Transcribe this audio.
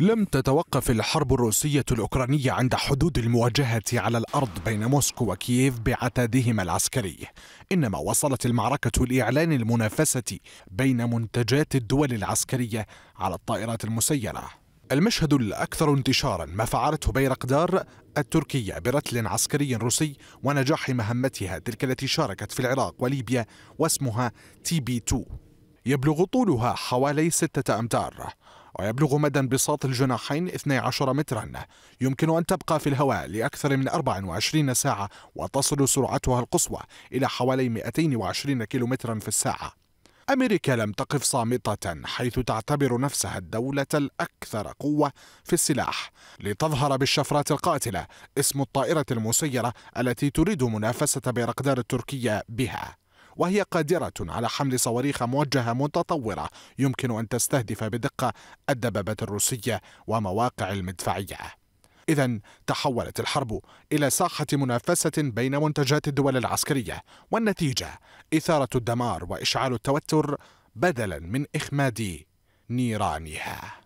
لم تتوقف الحرب الروسية الأوكرانية عند حدود المواجهة على الأرض بين موسكو وكييف بعتادهما العسكري، إنما وصلت المعركة لإعلان المنافسة بين منتجات الدول العسكرية على الطائرات المسيرة. المشهد الأكثر انتشاراً ما فعلته بيرقدار التركية برتل عسكري روسي ونجاح مهمتها تلك التي شاركت في العراق وليبيا واسمها تي بي تو. يبلغ طولها حوالي 6 أمتار ويبلغ مدى انبساط الجناحين 12 مترا، يمكن أن تبقى في الهواء لأكثر من 24 ساعة وتصل سرعتها القصوى إلى حوالي 220 كيلومترا في الساعة. أمريكا لم تقف صامتة حيث تعتبر نفسها الدولة الأكثر قوة في السلاح لتظهر بالشفرات القاتلة اسم الطائرة المسيرة التي تريد منافسة بيرقدار التركية بها، وهي قادرة على حمل صواريخ موجهة متطورة يمكن أن تستهدف بدقة الدبابات الروسية ومواقع المدفعية. إذن تحولت الحرب إلى ساحة منافسة بين منتجات الدول العسكرية، والنتيجة إثارة الدمار وإشعال التوتر بدلا من إخماد نيرانها.